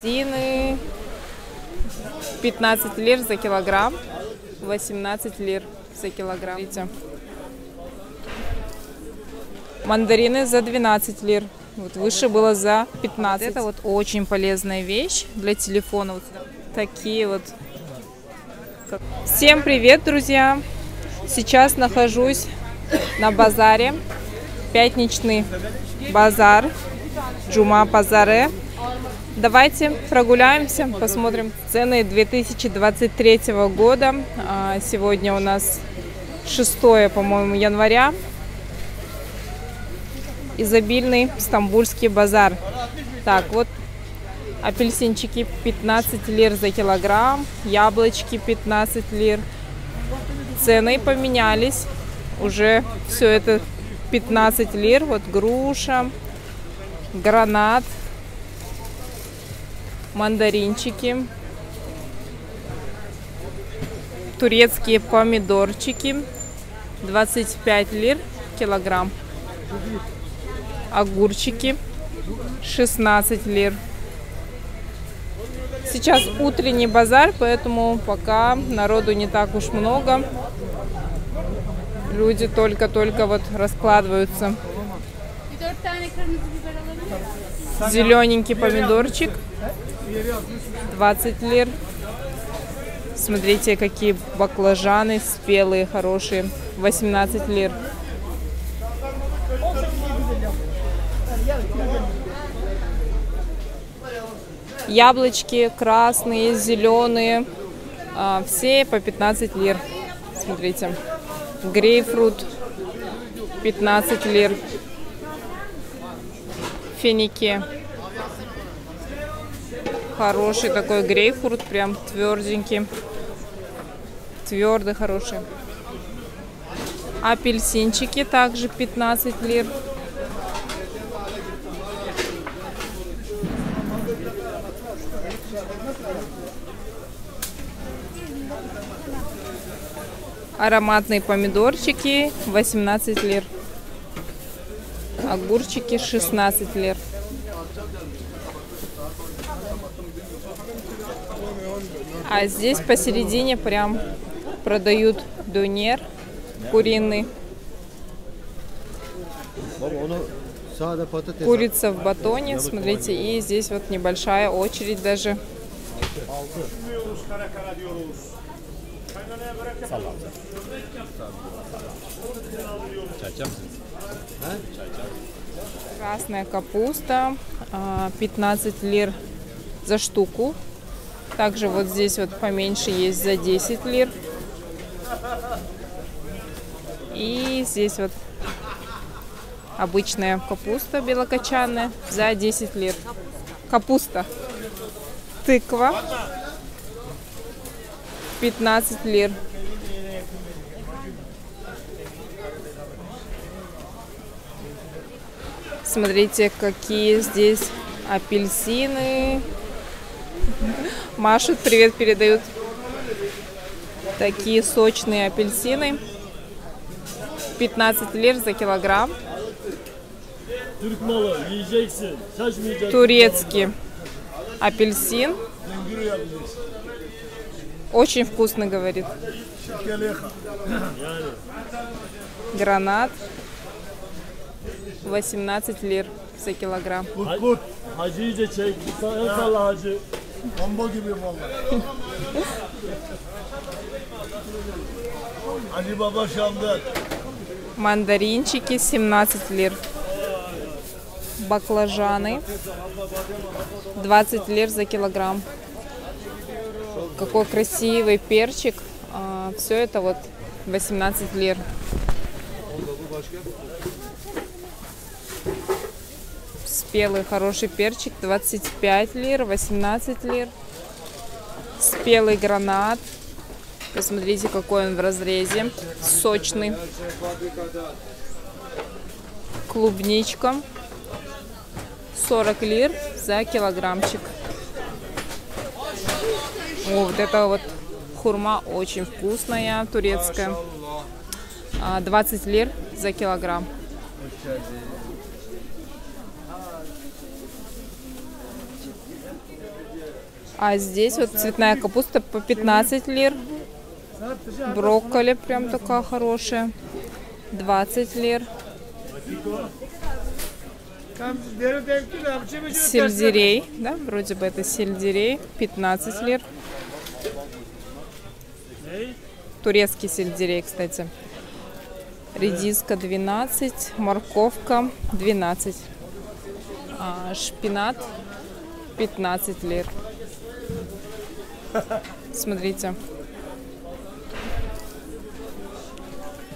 Дины 15 лир за килограмм, 18 лир за килограмм. Мандарины за 12 лир. Вот выше было за 15. Это вот очень полезная вещь для телефона. Вот такие вот. Всем привет, друзья! Сейчас нахожусь на базаре. Пятничный базар. Джума Пазары. Давайте прогуляемся, посмотрим цены 2023 года. Сегодня у нас 6, по-моему, января. Изобильный стамбульский базар. Так, вот апельсинчики 15 лир за килограмм, яблочки 15 лир. Цены поменялись. Уже все это 15 лир. Вот груша, гранат. Мандаринчики, турецкие помидорчики, 25 лир килограмм, огурчики 16 лир. Сейчас утренний базар, поэтому пока народу не так уж много. Люди только-только вот раскладываются. Зелененький помидорчик 20 лир. Смотрите, какие баклажаны спелые, хорошие. 18 лир. Яблочки красные, зеленые. Все по 15 лир. Смотрите. Грейпфрут 15 лир. Финики. Хороший такой грейпфрут, прям тверденький. Твердый, хороший. Апельсинчики также 15 лир. Ароматные помидорчики 18 лир. Огурчики 16 лир. А здесь посередине прям продают донер куриный. Курица в батоне, смотрите, и здесь вот небольшая очередь даже. Красная капуста 15 лир за штуку. Также вот здесь вот поменьше есть за 10 лир. И здесь вот обычная капуста белокочанная за 10 лир. Капуста. Тыква 15 лир. Смотрите, какие здесь апельсины. Машут, привет передают. Такие сочные апельсины. 15 лир за килограмм. Турецкий апельсин. Очень вкусно, говорит. Гранат. 18 лир за килограмм. Мандаринчики 17 лир. Баклажаны 20 лир за килограмм. Какой красивый перчик. Все это вот 18 лир. Спелый хороший перчик 25 лир, 18 лир. Спелый гранат. Посмотрите, какой он в разрезе. Сочный. Клубничка. 40 лир за килограммчик. О, вот это вот хурма очень вкусная, турецкая. 20 лир за килограмм. А здесь вот цветная капуста по 15 лир. Брокколи прям такая хорошая. 20 лир. Сельдерей, да, вроде бы это сельдерей, 15 лир. Турецкий сельдерей, кстати. Редиска 12, морковка 12. Шпинат 15 лир. Смотрите.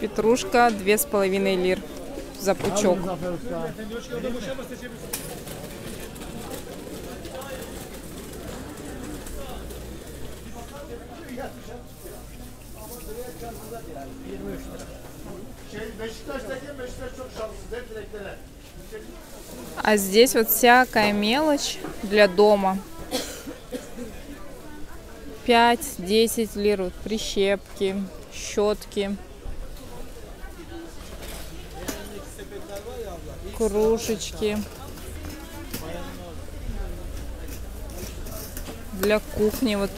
Петрушка 2,5 лир за пучок. А здесь вот всякая мелочь для дома. 5-10 лир. Вот прищепки, щетки, кружечки для кухни, вот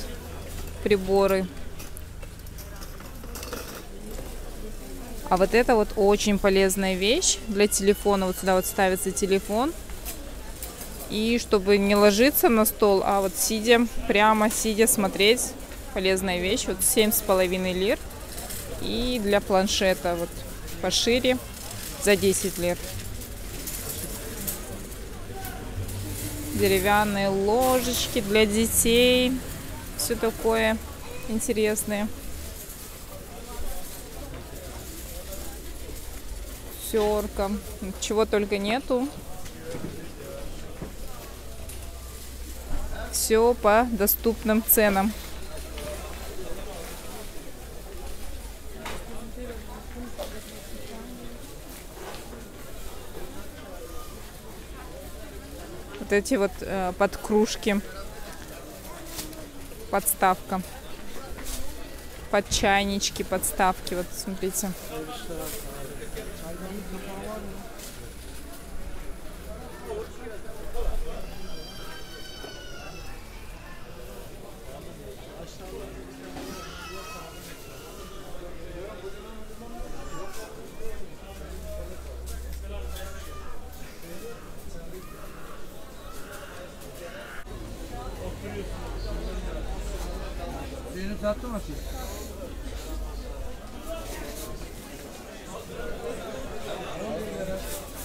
приборы. А вот это вот очень полезная вещь для телефона. Вот сюда вот ставится телефон. И чтобы не ложиться на стол, а вот сидя, прямо сидя смотреть, полезная вещь. Вот 7,5 лир. И для планшета вот пошире за 10 лир. Деревянные ложечки для детей. Все такое интересное. Терка. Чего только нету. Все по доступным ценам. Вот эти вот подкружки. Подставка. Под чайнички, подставки. Вот смотрите.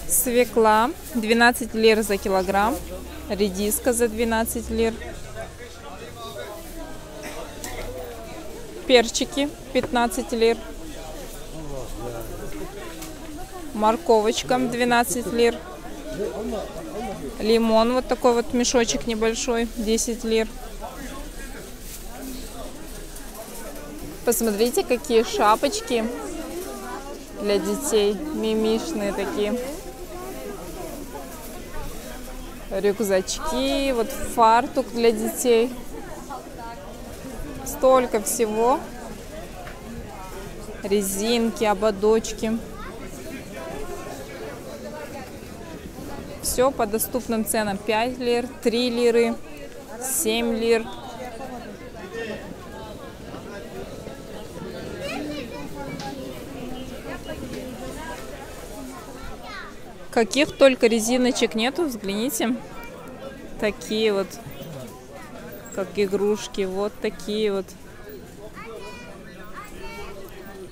Свекла 12 лир за килограмм, редиска за 12 лир, перчики 15 лир, морковочка 12 лир, лимон вот такой вот мешочек небольшой 10 лир. Посмотрите, какие шапочки для детей, мимишные такие. Рюкзачки, вот фартук для детей. Столько всего. Резинки, ободочки. Все по доступным ценам. 5 лир, 3 лиры, 7 лир. Каких только резиночек нету, взгляните. Такие вот, как игрушки, вот такие вот.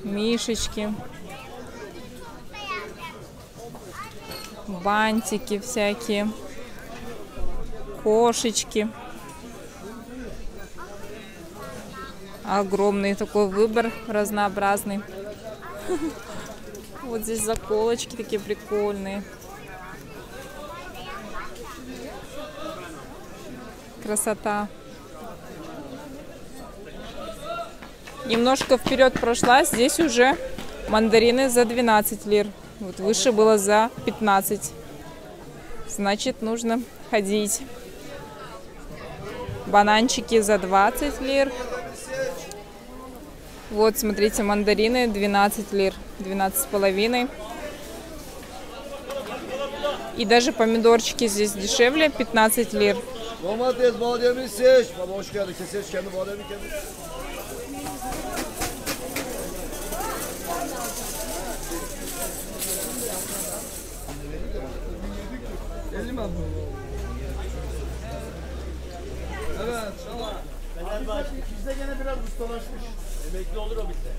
Мишечки. Бантики всякие. Кошечки. Огромный такой выбор, разнообразный. Вот здесь заколочки такие прикольные. Красота. Немножко вперед прошла. Здесь уже мандарины за 12 лир. Вот выше было за 15. Значит, нужно ходить. Бананчики за 20 лир. Вот, смотрите, мандарины 12 лир, 12,5. И даже помидорчики здесь дешевле, 15 лир. Domates, bademi seç. Baba hoş geldin. Seç kendi bademi kendi. Evet, inşallah. Bizde gene biraz ustalaşmış. Emekli olur o bizde.